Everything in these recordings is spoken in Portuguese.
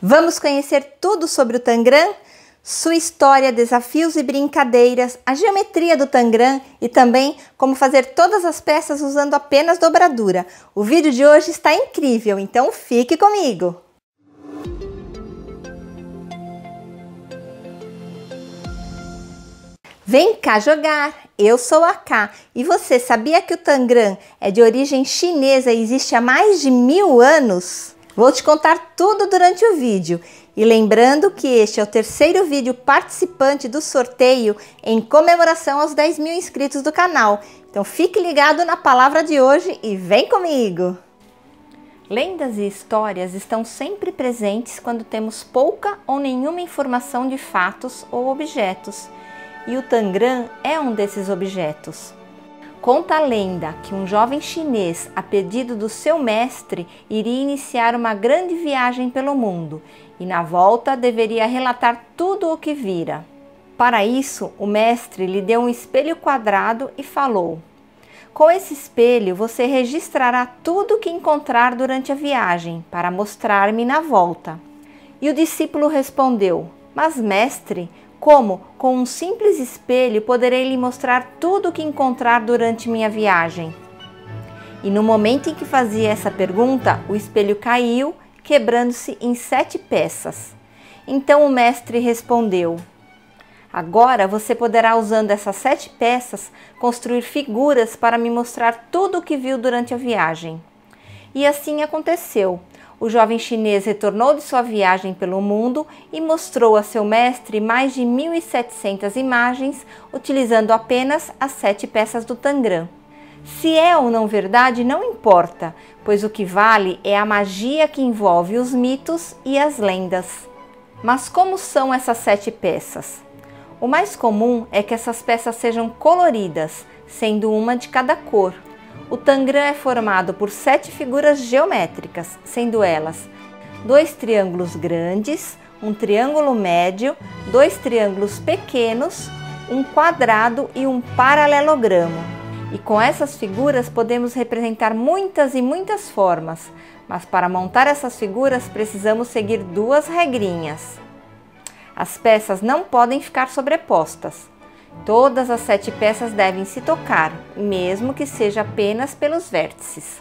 Vamos conhecer tudo sobre o Tangram, sua história, desafios e brincadeiras, a geometria do Tangram e também como fazer todas as peças usando apenas dobradura. O vídeo de hoje está incrível, então fique comigo! Vem cá jogar! Eu sou a Ká e você sabia que o Tangram é de origem chinesa e existe há mais de 1000 anos? Vou te contar tudo durante o vídeo e lembrando que este é o terceiro vídeo participante do sorteio em comemoração aos 10.000 inscritos do canal. Então fique ligado na palavra de hoje e vem comigo! Lendas e histórias estão sempre presentes quando temos pouca ou nenhuma informação de fatos ou objetos e o Tangram é um desses objetos. Conta a lenda que um jovem chinês, a pedido do seu mestre, iria iniciar uma grande viagem pelo mundo e na volta deveria relatar tudo o que vira. Para isso, o mestre lhe deu um espelho quadrado e falou: "Com esse espelho você registrará tudo o que encontrar durante a viagem para mostrar-me na volta." E o discípulo respondeu: "Mas mestre, como, com um simples espelho, poderei lhe mostrar tudo o que encontrar durante minha viagem?" E no momento em que fazia essa pergunta, o espelho caiu, quebrando-se em 7 peças. Então o mestre respondeu: "Agora você poderá, usando essas 7 peças, construir figuras para me mostrar tudo o que viu durante a viagem." E assim aconteceu. O jovem chinês retornou de sua viagem pelo mundo e mostrou a seu mestre mais de 1.700 imagens, utilizando apenas as 7 peças do Tangram. Se é ou não verdade, não importa, pois o que vale é a magia que envolve os mitos e as lendas. Mas como são essas 7 peças? O mais comum é que essas peças sejam coloridas, sendo uma de cada cor. O Tangram é formado por 7 figuras geométricas, sendo elas 2 triângulos grandes, 1 triângulo médio, 2 triângulos pequenos, 1 quadrado e 1 paralelogramo. E com essas figuras podemos representar muitas e muitas formas, mas para montar essas figuras precisamos seguir 2 regrinhas. As peças não podem ficar sobrepostas. Todas as 7 peças devem se tocar, mesmo que seja apenas pelos vértices.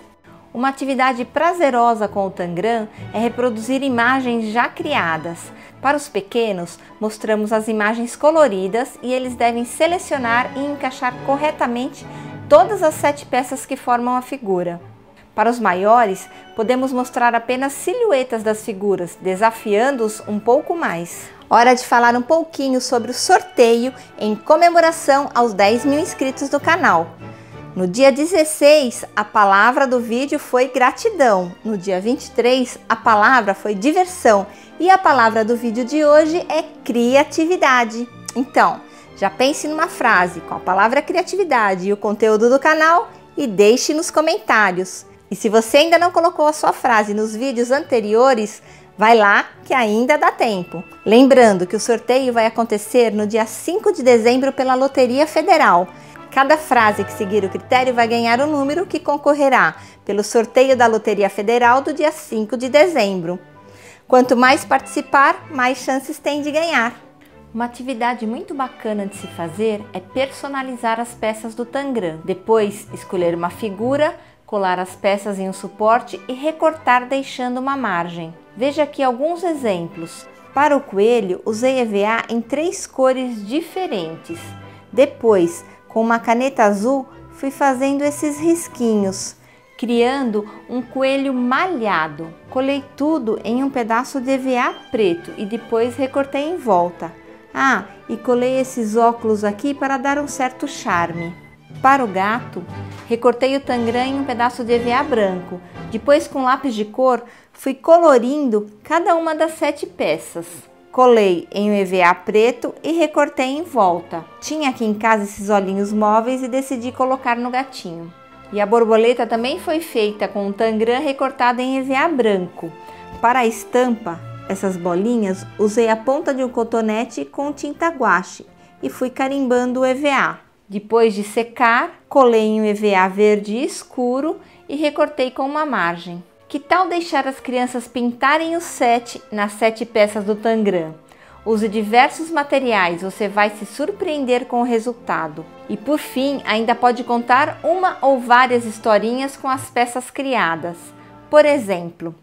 Uma atividade prazerosa com o Tangram é reproduzir imagens já criadas. Para os pequenos, mostramos as imagens coloridas e eles devem selecionar e encaixar corretamente todas as 7 peças que formam a figura. Para os maiores, podemos mostrar apenas silhuetas das figuras, desafiando-os um pouco mais. Hora de falar um pouquinho sobre o sorteio em comemoração aos 10.000 inscritos do canal. No dia 16, a palavra do vídeo foi gratidão. No dia 23, a palavra foi diversão. E a palavra do vídeo de hoje é criatividade. Então, já pense numa frase com a palavra criatividade e o conteúdo do canal e deixe nos comentários. E se você ainda não colocou a sua frase nos vídeos anteriores, vai lá que ainda dá tempo. Lembrando que o sorteio vai acontecer no dia 5 de dezembro pela Loteria Federal. Cada frase que seguir o critério vai ganhar um número que concorrerá pelo sorteio da Loteria Federal do dia 5 de dezembro. Quanto mais participar, mais chances tem de ganhar. Uma atividade muito bacana de se fazer é personalizar as peças do Tangram. Depois, escolher uma figura, colar as peças em um suporte e recortar deixando uma margem. Veja aqui alguns exemplos. Para o coelho, usei EVA em 3 cores diferentes. Depois, com uma caneta azul, fui fazendo esses risquinhos, criando um coelho malhado. Colei tudo em um pedaço de EVA preto e depois recortei em volta. Ah, e colei esses óculos aqui para dar um certo charme. Para o gato, recortei o Tangram em um pedaço de EVA branco. Depois, com lápis de cor, fui colorindo cada uma das 7 peças. Colei em um EVA preto e recortei em volta. Tinha aqui em casa esses olhinhos móveis e decidi colocar no gatinho. E a borboleta também foi feita com um Tangram recortado em EVA branco. Para a estampa, essas bolinhas, usei a ponta de um cotonete com tinta guache e fui carimbando o EVA. Depois de secar, colei em um EVA verde escuro e recortei com uma margem. Que tal deixar as crianças pintarem o set nas 7 peças do Tangram? Use diversos materiais, você vai se surpreender com o resultado. E por fim, ainda pode contar uma ou várias historinhas com as peças criadas. Por exemplo,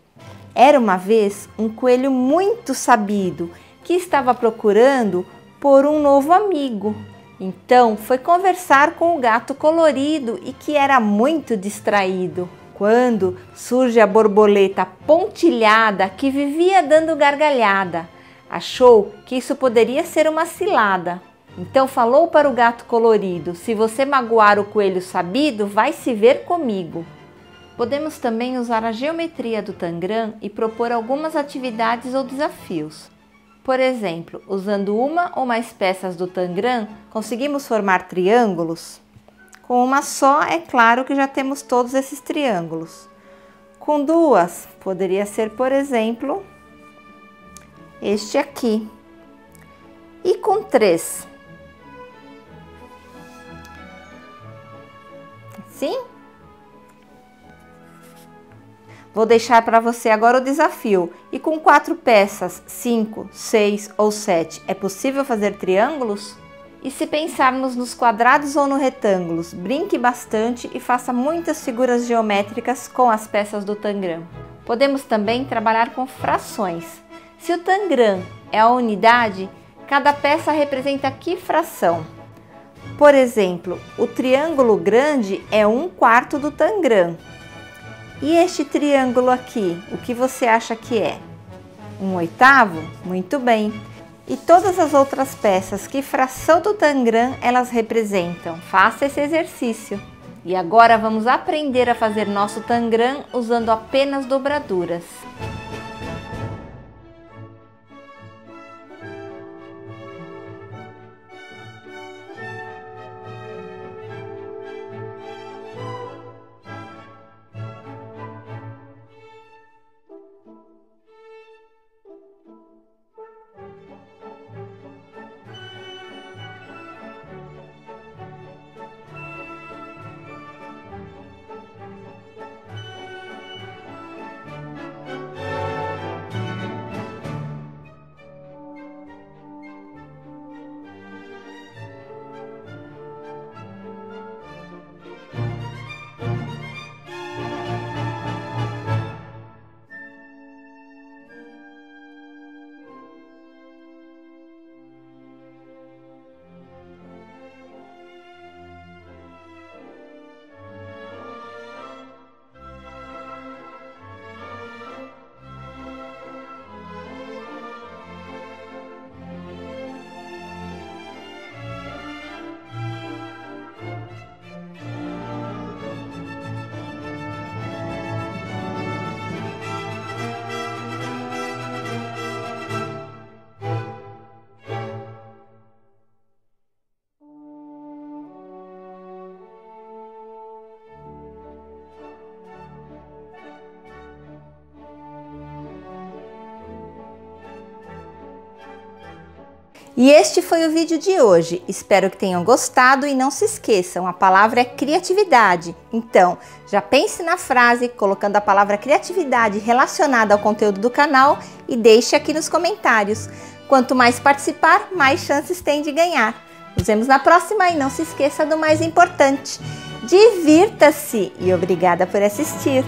era uma vez um coelho muito sabido que estava procurando por um novo amigo. Então foi conversar com o gato colorido e que era muito distraído. Quando surge a borboleta pontilhada que vivia dando gargalhada, achou que isso poderia ser uma cilada. Então falou para o gato colorido: se você magoar o coelho sabido, vai se ver comigo. Podemos também usar a geometria do Tangram e propor algumas atividades ou desafios. Por exemplo, usando uma ou mais peças do Tangram, conseguimos formar triângulos? Com uma só, é claro que já temos todos esses triângulos. Com duas, poderia ser, por exemplo, este aqui. E com três? Sim? Vou deixar para você agora o desafio. E com 4 peças, 5, 6 ou 7, é possível fazer triângulos? E se pensarmos nos quadrados ou no retângulos, brinque bastante e faça muitas figuras geométricas com as peças do Tangram. Podemos também trabalhar com frações. Se o Tangram é a unidade, cada peça representa que fração? Por exemplo, o triângulo grande é 1/4 do Tangram. E este triângulo aqui, o que você acha que é? 1/8? Muito bem! E todas as outras peças que fração do Tangram elas representam. Faça esse exercício. E agora vamos aprender a fazer nosso Tangram usando apenas dobraduras. E este foi o vídeo de hoje. Espero que tenham gostado e não se esqueçam, a palavra é criatividade. Então, já pense na frase colocando a palavra criatividade relacionada ao conteúdo do canal e deixe aqui nos comentários. Quanto mais participar, mais chances tem de ganhar. Nos vemos na próxima e não se esqueça do mais importante. Divirta-se e obrigada por assistir.